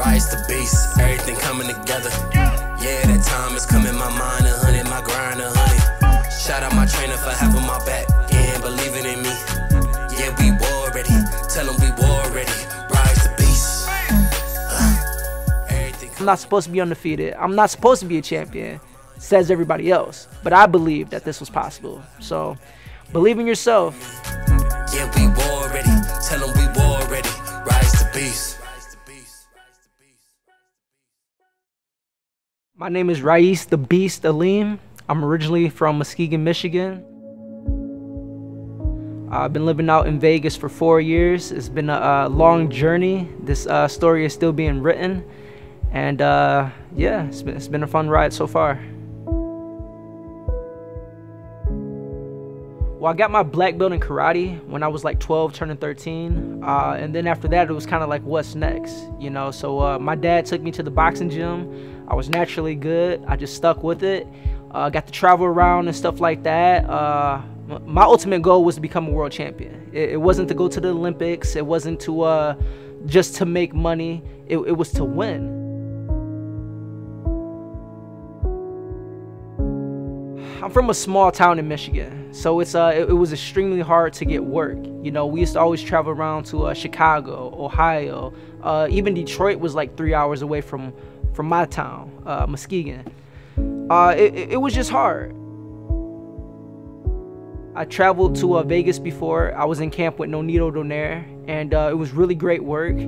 Rise to beast, everything coming together. Yeah, that time is coming, my mind 100, my grind 100. Shout out my trainer for having my back, yeah, and believing in me. Yeah, we war ready, tell them we war ready. Rise to beast. I'm not supposed to be undefeated. I'm not supposed to be a champion, says everybody else. But I believe that this was possible. So, believe in yourself. Yeah, we war ready, tell them we war ready. Rise to beast. My name is Raeese the Beast Aleem. I'm originally from Muskegon, Michigan. I've been living out in Vegas for 4 years. It's been a long journey. This story is still being written. And yeah, it's been a fun ride so far. Well, I got my black belt in karate when I was like 12, turning 13. And then after that, it was kind of like, what's next? You know, so my dad took me to the boxing gym. I was naturally good. I just stuck with it. Got to travel around and stuff like that. My ultimate goal was to become a world champion. It wasn't to go to the Olympics. It wasn't to just to make money. It was to win. I'm from a small town in Michigan, so it was extremely hard to get work. You know, we used to always travel around to Chicago, Ohio, even Detroit was like 3 hours away from my town, Muskegon. It was just hard. I traveled to Vegas before. I was in camp with Nonito Donaire, and it was really great work.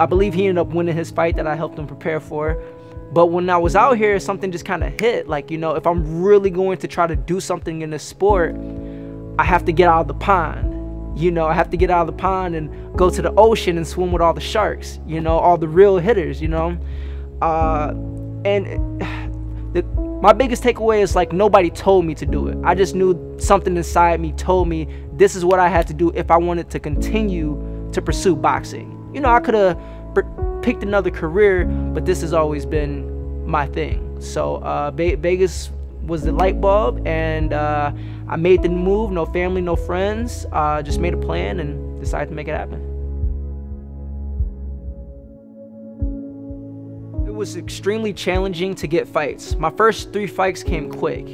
I believe he ended up winning his fight that I helped him prepare for. But when I was out here, something just kind of hit. Like, you know, if I'm really going to try to do something in this sport, I have to get out of the pond. You know, I have to get out of the pond and go to the ocean and swim with all the sharks, you know, all the real hitters, you know. My biggest takeaway is, like, nobody told me to do it. I just knew something inside me told me this is what I had to do if I wanted to continue to pursue boxing. You know, I could have picked another career, but this has always been my thing. So Vegas was the light bulb, and I made the move. No family, no friends, just made a plan and decided to make it happen. It was extremely challenging to get fights. My first 3 fights came quick.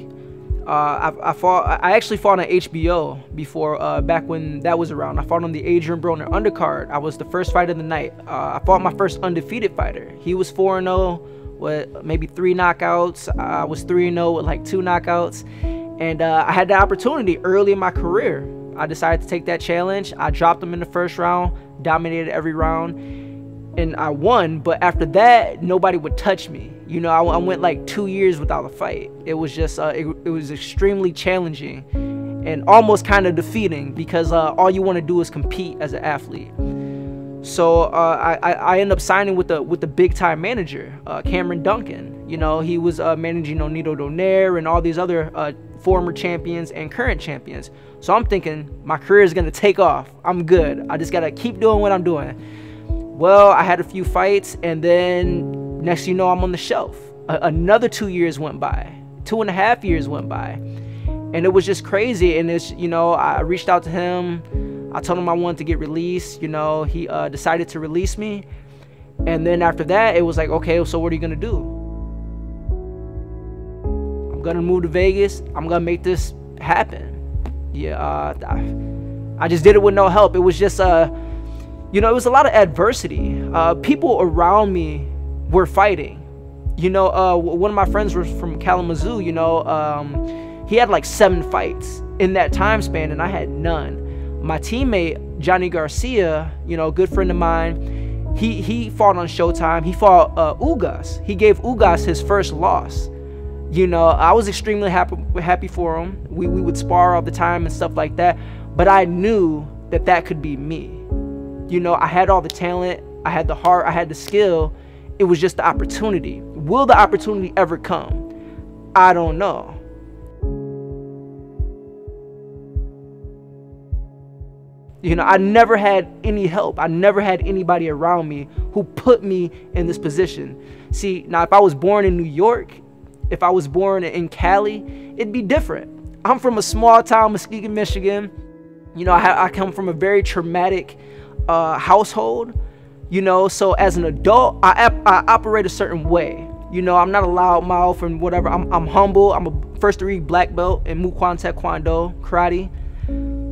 I actually fought on HBO before, back when that was around. I fought on the Adrian Broner undercard. I was the first fight of the night. I fought my first undefeated fighter. He was 4-0 with maybe 3 knockouts. I was 3-0 with like 2 knockouts. And I had the opportunity early in my career. I decided to take that challenge. I dropped him in the first round, dominated every round, and I won. But after that, nobody would touch me. You know, I went like 2 years without a fight. It was just, it was extremely challenging and almost kind of defeating, because all you want to do is compete as an athlete. So I ended up signing with the big time manager, Cameron Duncan. You know, he was managing Nonito Donaire and all these other former champions and current champions. So I'm thinking my career is gonna take off. I'm good. I just gotta keep doing what I'm doing. Well, I had a few fights, and then next you know, I'm on the shelf. Another 2 years went by, 2.5 years went by, and it was just crazy. And it's, you know, I reached out to him. I told him I wanted to get released. You know, he decided to release me. And then after that, it was like, okay, so what are you gonna do? I'm gonna move to Vegas. I'm gonna make this happen. Yeah, I just did it with no help. It was just, you know, it was a lot of adversity. People around me were fighting. You know, one of my friends was from Kalamazoo. You know, he had like 7 fights in that time span, and I had none. My teammate Johnny Garcia, you know, good friend of mine, he fought on Showtime. He fought Ugas. He gave Ugas his first loss. You know, I was extremely happy for him. We would spar all the time and stuff like that, but I knew that that could be me. You know, I had all the talent, I had the heart, I had the skill. It was just the opportunity. Will the opportunity ever come? I don't know. You know, I never had any help. I never had anybody around me who put me in this position. See, now if I was born in New York, if I was born in Cali, it'd be different. I'm from a small town, Muskegon, Michigan. You know, I come from a very traumatic household. you know. So as an adult, I operate a certain way. You know, I'm not a loud mouth and whatever. I'm humble. I'm a first-degree black belt in Mu Kwan Taekwondo, karate.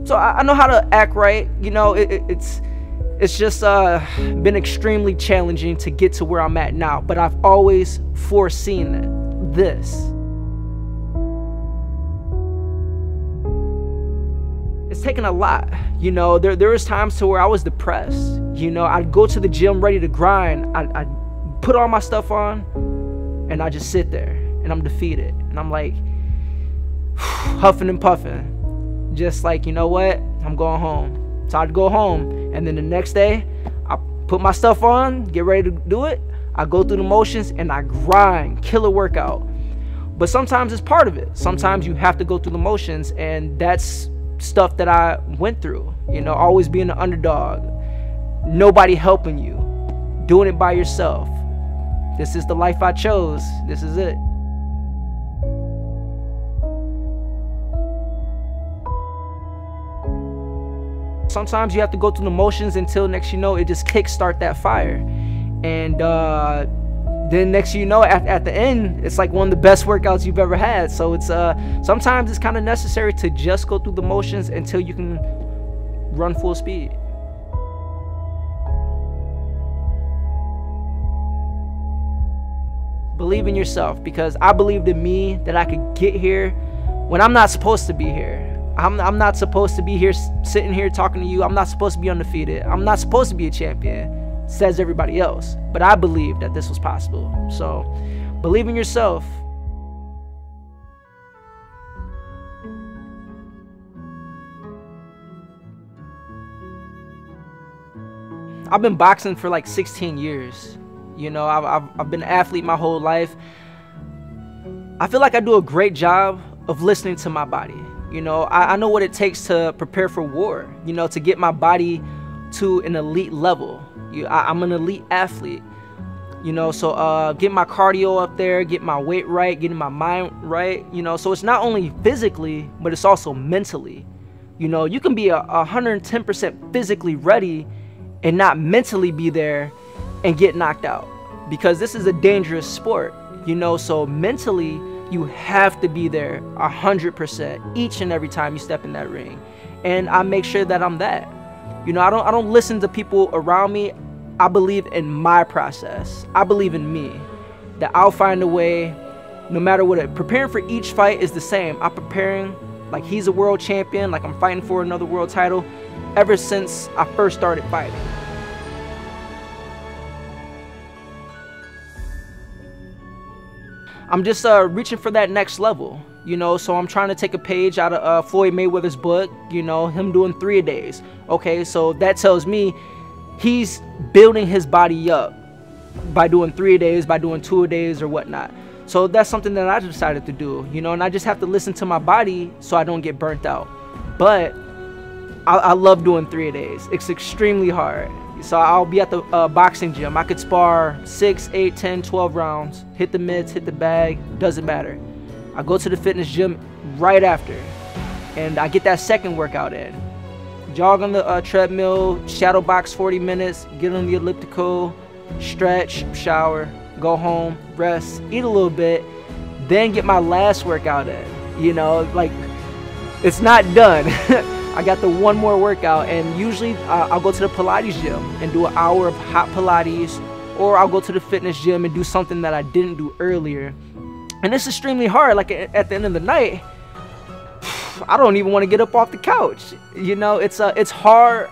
So I know how to act right. You know, it's just been extremely challenging to get to where I'm at now. But I've always foreseen this. It's taken a lot, you know. There was times to where I was depressed. You know, I'd go to the gym ready to grind. I'd put all my stuff on, and I just sit there, and I'm defeated. And I'm like, huffing and puffing. Just like, you know what? I'm going home. So I'd go home, and then the next day, I put my stuff on, get ready to do it. I go through the motions, and I grind, killer workout. But sometimes it's part of it. Sometimes you have to go through the motions, and that's stuff that I went through. You know, always being an underdog, nobody helping you, doing it by yourself. This is the life I chose. This is it. Sometimes you have to go through the motions until next you know, it just kickstart that fire. And then next you know, at the end, it's like one of the best workouts you've ever had. So it's sometimes it's kind of necessary to just go through the motions until you can run full speed. Believe in yourself, because I believed in me that I could get here when I'm not supposed to be here. I'm not supposed to be here sitting here talking to you. I'm not supposed to be undefeated. I'm not supposed to be a champion, says everybody else. But I believed that this was possible. So believe in yourself. I've been boxing for like 16 years. You know, I've been an athlete my whole life. I feel like I do a great job of listening to my body. You know, I know what it takes to prepare for war, you know, to get my body to an elite level. I'm an elite athlete, you know, so get my cardio up there, get my weight right, getting my mind right, you know. So it's not only physically, but it's also mentally. You know, you can be 110% physically ready and not mentally be there and get knocked out, because this is a dangerous sport, you know. So mentally, you have to be there 100% each and every time you step in that ring. And I make sure that I'm that. You know, I don't listen to people around me. I believe in my process. I believe in me, that I'll find a way no matter what. Preparing for each fight is the same. I'm preparing like he's a world champion, like I'm fighting for another world title ever since I first started fighting. I'm just reaching for that next level, you know. So I'm trying to take a page out of Floyd Mayweather's book, you know, him doing 3-a-days. Okay, so that tells me he's building his body up by doing 3-a-days, by doing 2-a-days or whatnot. So that's something that I decided to do, you know, and I just have to listen to my body so I don't get burnt out. But I love doing 3-a-days. It's extremely hard. So I'll be at the boxing gym. I could spar 6, 8, 10, 12 rounds, hit the mitts, hit the bag, doesn't matter. I go to the fitness gym right after, and I get that second workout in. Jog on the treadmill, shadow box 40 minutes, get on the elliptical, stretch, shower, go home, rest, eat a little bit, then get my last workout in. You know, like, it's not done. I got the one more workout, and usually I'll go to the Pilates gym and do an hour of hot Pilates, or I'll go to the fitness gym and do something that I didn't do earlier. And it's extremely hard. Like at the end of the night, I don't even want to get up off the couch. You know, it's hard,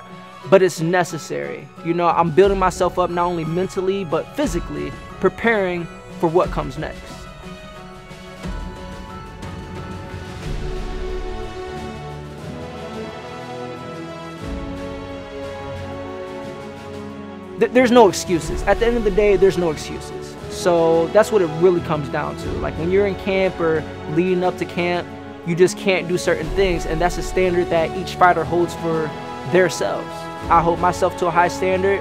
but it's necessary. You know, I'm building myself up not only mentally, but physically, preparing for what comes next. There's no excuses. At the end of the day, there's no excuses. So that's what it really comes down to. Like when you're in camp or leading up to camp, you just can't do certain things, and that's a standard that each fighter holds for themselves. I hold myself to a high standard,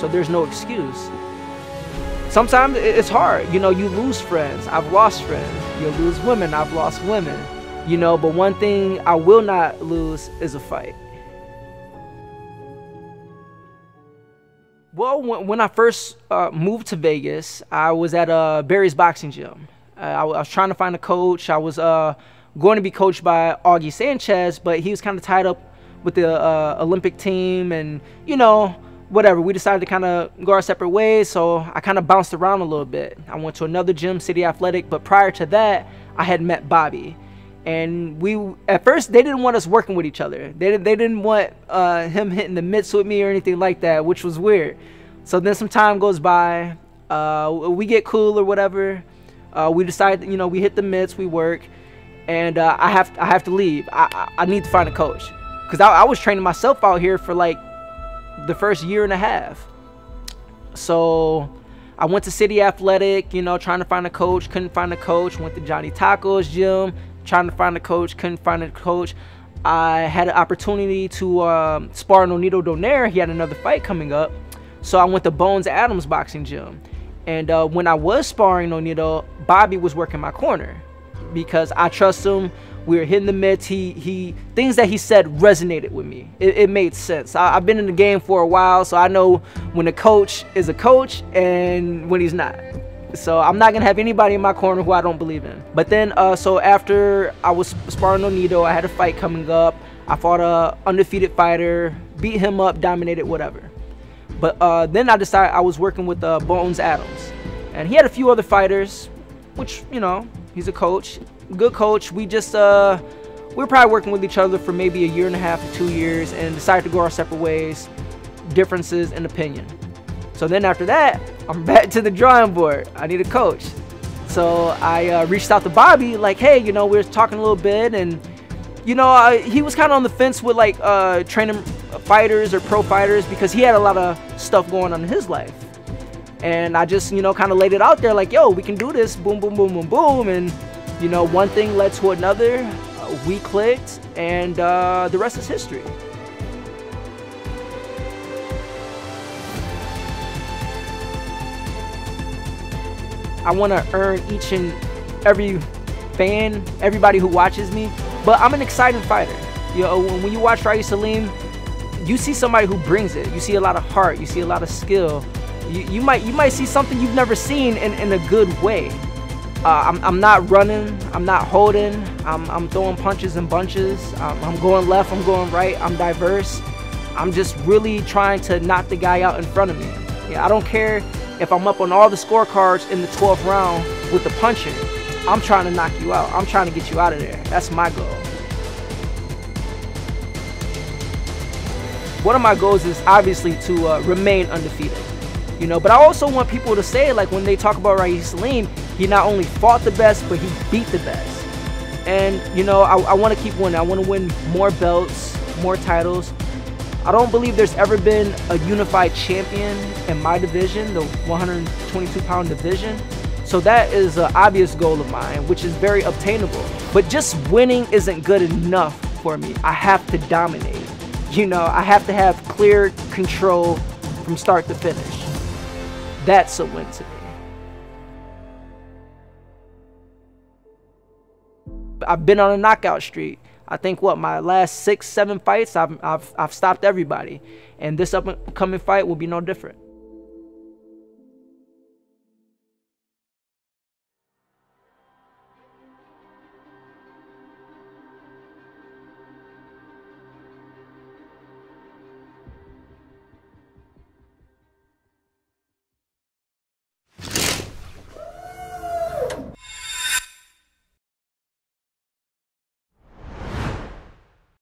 so there's no excuse. Sometimes it's hard. You know, you lose friends. I've lost friends. You lose women. I've lost women. You know, but one thing I will not lose is a fight. Well, when I first moved to Vegas, I was at Barry's Boxing Gym. I was trying to find a coach. I was going to be coached by Augie Sanchez, but he was kind of tied up with the Olympic team and, you know, whatever. We decided to kind of go our separate ways, so I kind of bounced around a little bit. I went to another gym, City Athletic, but prior to that, I had met Bobby. And at first, they didn't want us working with each other. They didn't want him hitting the mitts with me or anything like that, which was weird. So then some time goes by, we get cool or whatever. We decide, you know, we hit the mitts, we work, and I have to leave. I need to find a coach. Because I was training myself out here for like the first year and a half. So I went to City Athletic, you know, trying to find a coach, couldn't find a coach. Went to Johnny Taco's gym, trying to find a coach, couldn't find a coach. I had an opportunity to spar Nonito Donaire. He had another fight coming up. So I went to Bones Adams Boxing Gym. And when I was sparring Nonito, Bobby was working my corner because I trust him. We were hitting the mitts. Things that he said resonated with me. It made sense. I've been in the game for a while, so I know when a coach is a coach and when he's not. So I'm not gonna have anybody in my corner who I don't believe in. But then, so after I was sparring Nonito, I had a fight coming up. I fought a undefeated fighter, beat him up, dominated, whatever. But then I decided I was working with Bones Adams, and he had a few other fighters, which, you know, he's a coach, good coach. We just we were probably working with each other for maybe a year and a half to 2 years, and decided to go our separate ways, differences in opinion. So then after that, I'm back to the drawing board. I need a coach. So I reached out to Bobby, like, hey, you know, we were talking a little bit, and, you know, he was kind of on the fence with, like, training fighters or pro fighters because he had a lot of stuff going on in his life. And I just, you know, kind of laid it out there, like, yo, we can do this, boom, boom, boom, boom, boom. And, you know, one thing led to another. We clicked, and the rest is history. I want to earn each and every fan, everybody who watches me. But I'm an exciting fighter. You know, when you watch Raeese Aleem, you see somebody who brings it. You see a lot of heart. You see a lot of skill. You might see something you've never seen in a good way. I'm not running. I'm not holding. I'm throwing punches in bunches. I'm going left. I'm going right. I'm diverse. I'm just really trying to knock the guy out in front of me. Yeah, I don't care if I'm up on all the scorecards in the 12th round with the puncher. I'm trying to knock you out. I'm trying to get you out of there. That's my goal. One of my goals is obviously to remain undefeated, you know, but I also want people to say, like, when they talk about Raeese Aleem, he not only fought the best, but he beat the best. And, you know, I want to keep winning. I want to win more belts, more titles. I don't believe there's ever been a unified champion in my division, the 122-pound division. So that is an obvious goal of mine, which is very obtainable. But just winning isn't good enough for me. I have to dominate. You know, I have to have clear control from start to finish. That's a win to me. I've been on a knockout streak. I think, what, my last 6, 7 fights, I've stopped everybody. And this upcoming fight will be no different.